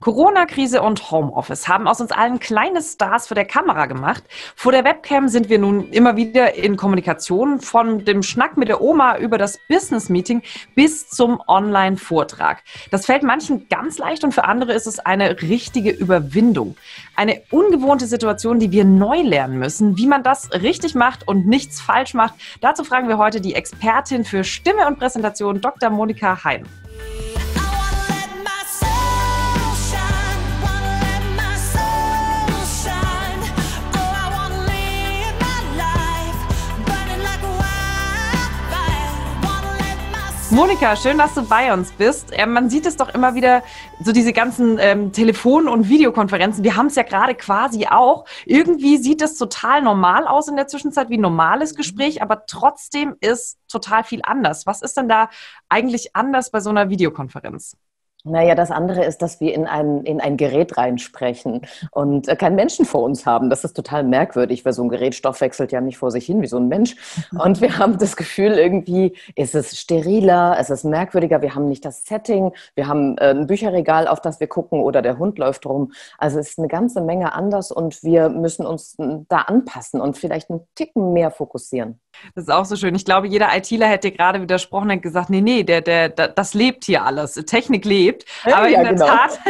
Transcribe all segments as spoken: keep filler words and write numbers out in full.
Corona-Krise und Homeoffice haben aus uns allen kleine Stars vor der Kamera gemacht. Vor der Webcam sind wir nun immer wieder in Kommunikation, von dem Schnack mit der Oma über das Business-Meeting bis zum Online-Vortrag. Das fällt manchen ganz leicht und für andere ist es eine richtige Überwindung. Eine ungewohnte Situation, die wir neu lernen müssen, wie man das richtig macht und nichts falsch macht. Dazu fragen wir heute die Expertin für Stimme und Präsentation, Doktor Monika Hein. Monika, schön, dass du bei uns bist. Äh, man sieht es doch immer wieder, so diese ganzen ähm, Telefon- und Videokonferenzen, wir haben es ja gerade quasi auch. Irgendwie sieht das total normal aus in der Zwischenzeit, wie ein normales Gespräch, aber trotzdem ist total viel anders. Was ist denn da eigentlich anders bei so einer Videokonferenz? Naja, das andere ist, dass wir in ein, in ein Gerät reinsprechen und keinen Menschen vor uns haben. Das ist total merkwürdig, weil so ein Gerät stoffwechselt ja nicht vor sich hin wie so ein Mensch. Und wir haben das Gefühl, irgendwie ist es steriler, es ist merkwürdiger, wir haben nicht das Setting, wir haben ein Bücherregal, auf das wir gucken oder der Hund läuft rum. Also es ist eine ganze Menge anders und wir müssen uns da anpassen und vielleicht einen Ticken mehr fokussieren. Das ist auch so schön. Ich glaube, jeder ITler hätte gerade widersprochen und gesagt, nee, nee, der, der, der, das lebt hier alles. Technik lebt. Ja, aber in ja, der genau. Tat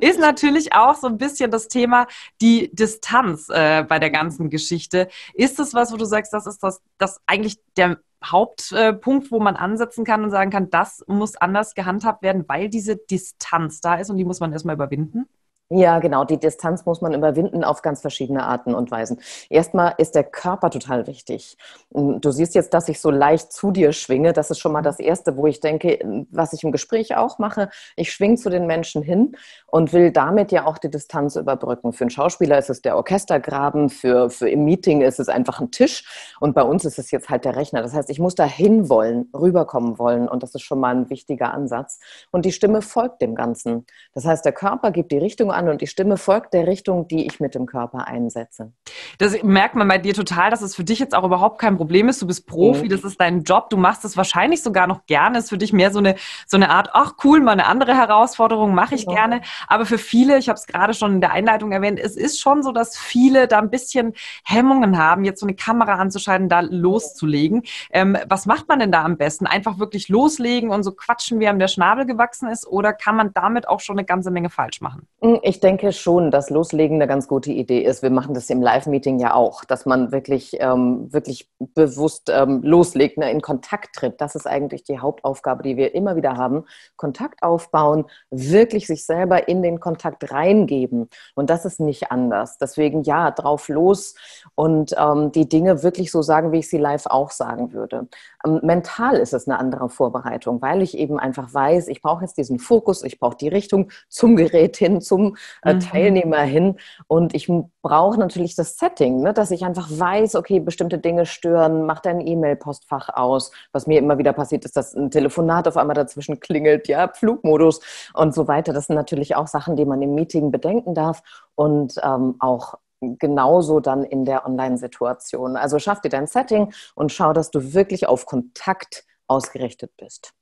ist natürlich auch so ein bisschen das Thema die Distanz äh, bei der ganzen Geschichte. Ist das was, wo du sagst, das ist das, das eigentlich der Hauptpunkt, wo man ansetzen kann und sagen kann, das muss anders gehandhabt werden, weil diese Distanz da ist und die muss man erstmal überwinden? Ja, genau. Die Distanz muss man überwinden auf ganz verschiedene Arten und Weisen. Erstmal ist der Körper total wichtig. Du siehst jetzt, dass ich so leicht zu dir schwinge. Das ist schon mal das Erste, wo ich denke, was ich im Gespräch auch mache. Ich schwinge zu den Menschen hin und will damit ja auch die Distanz überbrücken. Für einen Schauspieler ist es der Orchestergraben, für, für im Meeting ist es einfach ein Tisch und bei uns ist es jetzt halt der Rechner. Das heißt, ich muss da hin wollen, rüberkommen wollen und das ist schon mal ein wichtiger Ansatz. Und die Stimme folgt dem Ganzen. Das heißt, der Körper gibt die Richtung an. Und die Stimme folgt der Richtung, die ich mit dem Körper einsetze. Das merkt man bei dir total, dass es für dich jetzt auch überhaupt kein Problem ist. Du bist Profi, mhm. Das ist dein Job, du machst es wahrscheinlich sogar noch gerne. Es ist für dich mehr so eine, so eine Art, ach cool, mal eine andere Herausforderung, mache ich mhm. gerne. Aber für viele, ich habe es gerade schon in der Einleitung erwähnt, es ist schon so, dass viele da ein bisschen Hemmungen haben, jetzt so eine Kamera anzuschalten, da loszulegen. Ähm, was macht man denn da am besten? Einfach wirklich loslegen und so quatschen, wie einem der Schnabel gewachsen ist? Oder kann man damit auch schon eine ganze Menge falsch machen? Mhm. Ich denke schon, dass Loslegen eine ganz gute Idee ist. Wir machen das im Live-Meeting ja auch, dass man wirklich, ähm, wirklich bewusst ähm, loslegt, ne, in Kontakt tritt. Das ist eigentlich die Hauptaufgabe, die wir immer wieder haben. Kontakt aufbauen, wirklich sich selber in den Kontakt reingeben. Und das ist nicht anders. Deswegen ja, drauf los und ähm, die Dinge wirklich so sagen, wie ich sie live auch sagen würde. Ähm, mental ist es eine andere Vorbereitung, weil ich eben einfach weiß, ich brauche jetzt diesen Fokus, ich brauche die Richtung zum Gerät hin, zum Teilnehmer hin und ich brauche natürlich das Setting, ne, dass ich einfach weiß, okay, bestimmte Dinge stören, mach dein E-Mail-Postfach aus. Was mir immer wieder passiert ist, dass ein Telefonat auf einmal dazwischen klingelt, ja, Flugmodus und so weiter. Das sind natürlich auch Sachen, die man im Meeting bedenken darf und ähm, auch genauso dann in der Online-Situation. Also schaff dir dein Setting und schau, dass du wirklich auf Kontakt ausgerichtet bist.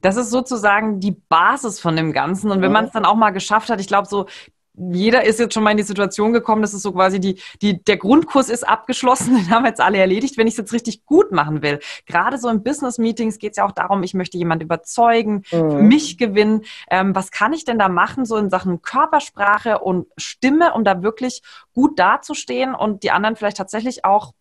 Das ist sozusagen die Basis von dem Ganzen. Und wenn man es dann auch mal geschafft hat, ich glaube, so jeder ist jetzt schon mal in die Situation gekommen, das ist so quasi die, die, der Grundkurs ist abgeschlossen, den haben wir jetzt alle erledigt, wenn ich es jetzt richtig gut machen will. Gerade so in Business-Meetings geht es ja auch darum, ich möchte jemanden überzeugen, mhm. für mich gewinnen. Ähm, was kann ich denn da machen, so in Sachen Körpersprache und Stimme, um da wirklich gut dazustehen und die anderen vielleicht tatsächlich auch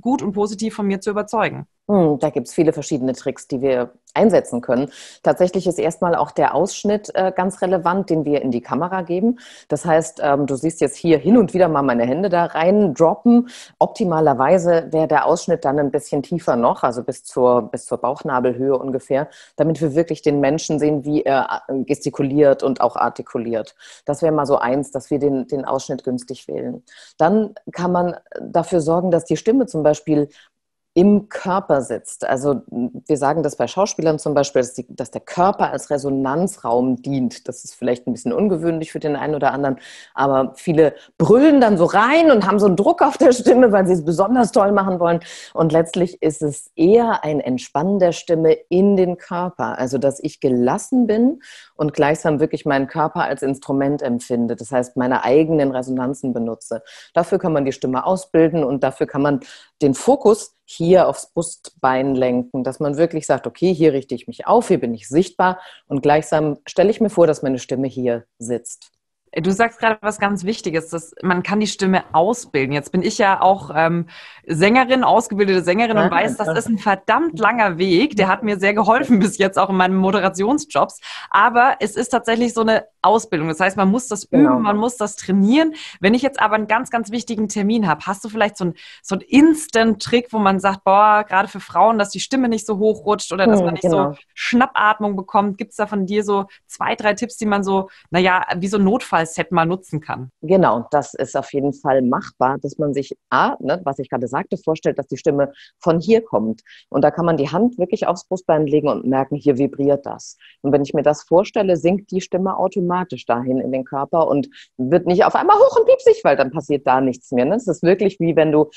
gut und positiv von mir zu überzeugen? Hm, da gibt es viele verschiedene Tricks, die wir einsetzen können. Tatsächlich ist erstmal auch der Ausschnitt äh, ganz relevant, den wir in die Kamera geben. Das heißt, ähm, du siehst jetzt hier hin und wieder mal meine Hände da rein droppen. Optimalerweise wäre der Ausschnitt dann ein bisschen tiefer noch, also bis zur, bis zur Bauchnabelhöhe ungefähr, damit wir wirklich den Menschen sehen, wie er gestikuliert und auch artikuliert. Das wäre mal so eins, dass wir den, den Ausschnitt günstig wählen. Dann kann man dafür sorgen, dass die Stimme zum Beispiel im Körper sitzt. Also wir sagen das bei Schauspielern zum Beispiel, dass, die, dass der Körper als Resonanzraum dient. Das ist vielleicht ein bisschen ungewöhnlich für den einen oder anderen, aber viele brüllen dann so rein und haben so einen Druck auf der Stimme, weil sie es besonders toll machen wollen. Und letztlich ist es eher ein Entspannen der Stimme in den Körper. Also dass ich gelassen bin und gleichsam wirklich meinen Körper als Instrument empfinde. Das heißt, meine eigenen Resonanzen benutze. Dafür kann man die Stimme ausbilden und dafür kann man den Fokus hier aufs Brustbein lenken, dass man wirklich sagt, okay, hier richte ich mich auf, hier bin ich sichtbar und gleichsam stelle ich mir vor, dass meine Stimme hier sitzt. Du sagst gerade was ganz Wichtiges, dass man kann die Stimme ausbilden. Jetzt bin ich ja auch ähm, Sängerin, ausgebildete Sängerin und weiß, das ist ein verdammt langer Weg. Der hat mir sehr geholfen bis jetzt auch in meinen Moderationsjobs. Aber es ist tatsächlich so eine Ausbildung. Das heißt, man muss das üben, genau. Man muss das trainieren. Wenn ich jetzt aber einen ganz, ganz wichtigen Termin habe, hast du vielleicht so einen, so einen Instant-Trick, wo man sagt, boah, gerade für Frauen, dass die Stimme nicht so hoch rutscht oder dass man nicht genau. so Schnappatmung bekommt. Gibt es da von dir so zwei, drei Tipps, die man so, naja, wie so ein Notfallset mal nutzen kann? Genau, das ist auf jeden Fall machbar, dass man sich, A, ne, was ich gerade sagte, vorstellt, dass die Stimme von hier kommt. Und da kann man die Hand wirklich aufs Brustbein legen und merken, hier vibriert das. Und wenn ich mir das vorstelle, sinkt die Stimme automatisch dahin in den Körper und wird nicht auf einmal hoch und piepsig, weil dann passiert da nichts mehr. Ne? Das ist wirklich wie wenn du,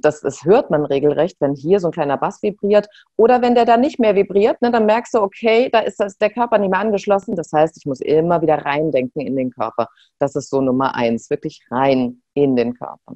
das, das hört man regelrecht, wenn hier so ein kleiner Bass vibriert oder wenn der da nicht mehr vibriert, ne, dann merkst du, okay, da ist das, der Körper nicht mehr angeschlossen. Das heißt, ich muss immer wieder reindenken in den Körper. Das ist so Nummer eins, wirklich rein in den Körper.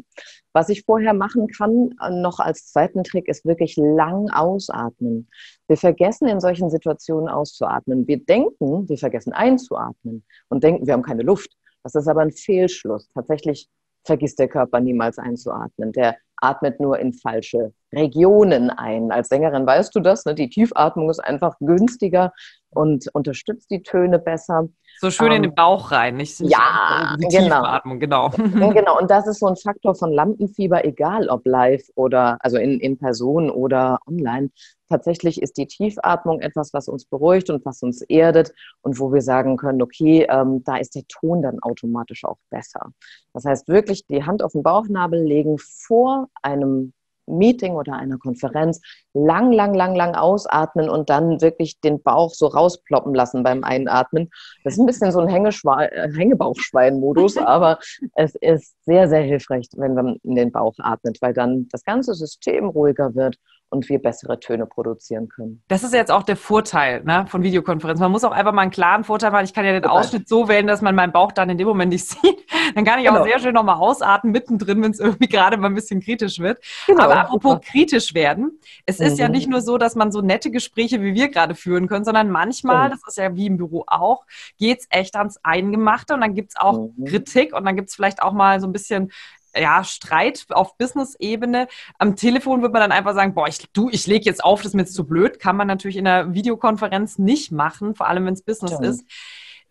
Was ich vorher machen kann, noch als zweiten Trick, ist wirklich lang ausatmen. Wir vergessen in solchen Situationen auszuatmen. Wir denken, wir vergessen einzuatmen und denken, wir haben keine Luft. Das ist aber ein Fehlschluss. Tatsächlich vergisst der Körper niemals einzuatmen. Der atmet nur in falsche Regionen ein. Als Sängerin weißt du das, ne? Die Tiefatmung ist einfach günstiger und unterstützt die Töne besser. So schön ähm, in den Bauch rein, nicht? Ja, die Tiefatmung, genau. Genau. Genau, und das ist so ein Faktor von Lampenfieber, egal ob live oder, also in, in Person oder online. Tatsächlich ist die Tiefatmung etwas, was uns beruhigt und was uns erdet und wo wir sagen können, okay, ähm, da ist der Ton dann automatisch auch besser. Das heißt wirklich die Hand auf den Bauchnabel legen vor einem Meeting oder einer Konferenz, lang, lang, lang, lang ausatmen und dann wirklich den Bauch so rausploppen lassen beim Einatmen. Das ist ein bisschen so ein Hängeschwein, Hängebauchschwein-Modus, aber es ist sehr, sehr hilfreich, wenn man in den Bauch atmet, weil dann das ganze System ruhiger wird und wir bessere Töne produzieren können. Das ist jetzt auch der Vorteil, ne, von Videokonferenzen. Man muss auch einfach mal einen klaren Vorteil machen. Ich kann ja den Ausschnitt so wählen, dass man meinen Bauch dann in dem Moment nicht sieht. Dann kann ich genau. auch sehr schön nochmal ausatmen mittendrin, wenn es irgendwie gerade mal ein bisschen kritisch wird. Genau. Aber apropos Super. kritisch werden, es mhm. ist ja nicht nur so, dass man so nette Gespräche wie wir gerade führen können, sondern manchmal, mhm. das ist ja wie im Büro auch, geht es echt ans Eingemachte und dann gibt es auch mhm. Kritik und dann gibt es vielleicht auch mal so ein bisschen ja, Streit auf Business-Ebene. Am Telefon wird man dann einfach sagen, boah, ich, du, ich lege jetzt auf, das ist mir jetzt zu blöd. Kann man natürlich in einer Videokonferenz nicht machen, vor allem wenn es Business Stimmt. ist.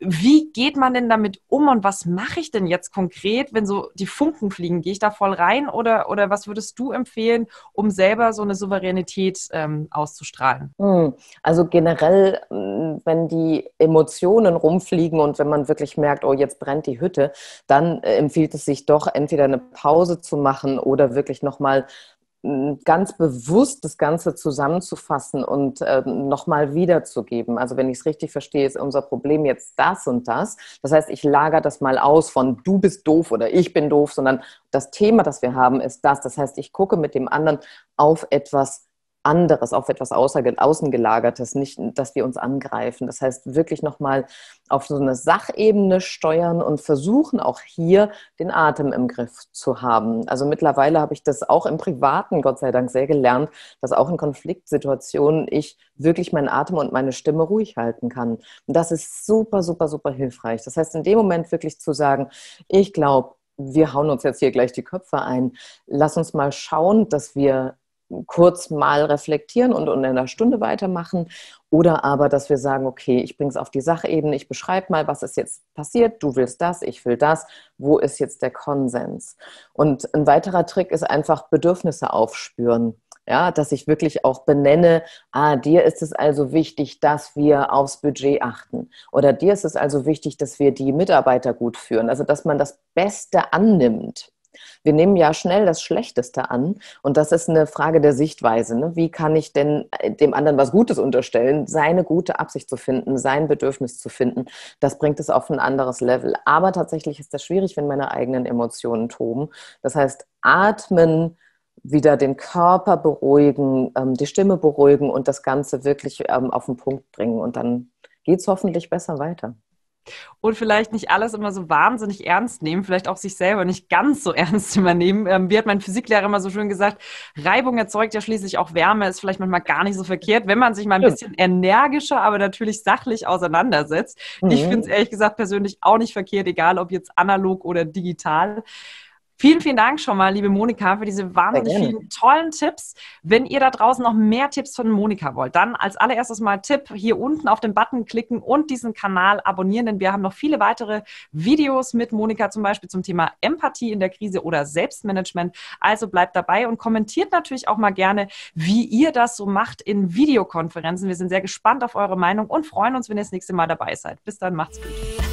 Wie geht man denn damit um und was mache ich denn jetzt konkret, wenn so die Funken fliegen? Gehe ich da voll rein oder, oder was würdest du empfehlen, um selber so eine Souveränität ähm, auszustrahlen? Also generell, wenn die Emotionen rumfliegen und wenn man wirklich merkt, oh, jetzt brennt die Hütte, dann empfiehlt es sich doch, entweder eine Pause zu machen oder wirklich nochmal ganz bewusst das Ganze zusammenzufassen und äh, nochmal wiederzugeben. Also wenn ich es richtig verstehe, ist unser Problem jetzt das und das. Das heißt, ich lagere das mal aus von du bist doof oder ich bin doof, sondern das Thema, das wir haben, ist das. Das heißt, ich gucke mit dem anderen auf etwas anderes, auf etwas Außengelagertes, nicht, dass wir uns angreifen. Das heißt, wirklich nochmal auf so eine Sachebene steuern und versuchen auch hier den Atem im Griff zu haben. Also mittlerweile habe ich das auch im Privaten, Gott sei Dank, sehr gelernt, dass auch in Konfliktsituationen ich wirklich meinen Atem und meine Stimme ruhig halten kann. Und das ist super, super, super hilfreich. Das heißt, in dem Moment wirklich zu sagen, ich glaube, wir hauen uns jetzt hier gleich die Köpfe ein. Lass uns mal schauen, dass wir kurz mal reflektieren und in einer Stunde weitermachen oder aber, dass wir sagen, okay, ich bringe es auf die Sachebene, ich beschreibe mal, was ist jetzt passiert, du willst das, ich will das, wo ist jetzt der Konsens? Und ein weiterer Trick ist einfach Bedürfnisse aufspüren. Ja, dass ich wirklich auch benenne, ah, dir ist es also wichtig, dass wir aufs Budget achten. Oder dir ist es also wichtig, dass wir die Mitarbeiter gut führen. Also, dass man das Beste annimmt. Wir nehmen ja schnell das Schlechteste an und das ist eine Frage der Sichtweise. Ne? Wie kann ich denn dem anderen was Gutes unterstellen, seine gute Absicht zu finden, sein Bedürfnis zu finden? Das bringt es auf ein anderes Level. Aber tatsächlich ist das schwierig, wenn meine eigenen Emotionen toben. Das heißt, atmen, wieder den Körper beruhigen, die Stimme beruhigen und das Ganze wirklich auf den Punkt bringen. Und dann geht es hoffentlich besser weiter. Und vielleicht nicht alles immer so wahnsinnig ernst nehmen, vielleicht auch sich selber nicht ganz so ernst immer nehmen. Ähm, wie hat mein Physiklehrer immer so schön gesagt, Reibung erzeugt ja schließlich auch Wärme, ist vielleicht manchmal gar nicht so verkehrt, wenn man sich mal ein bisschen energischer, aber natürlich sachlich auseinandersetzt. Mhm. Ich finde es ehrlich gesagt persönlich auch nicht verkehrt, egal ob jetzt analog oder digital. Vielen, vielen Dank schon mal, liebe Monika, für diese wahnsinnig vielen tollen Tipps. Wenn ihr da draußen noch mehr Tipps von Monika wollt, dann als allererstes mal Tipp, hier unten auf den Button klicken und diesen Kanal abonnieren, denn wir haben noch viele weitere Videos mit Monika, zum Beispiel zum Thema Empathie in der Krise oder Selbstmanagement. Also bleibt dabei und kommentiert natürlich auch mal gerne, wie ihr das so macht in Videokonferenzen. Wir sind sehr gespannt auf eure Meinung und freuen uns, wenn ihr das nächste Mal dabei seid. Bis dann, macht's gut.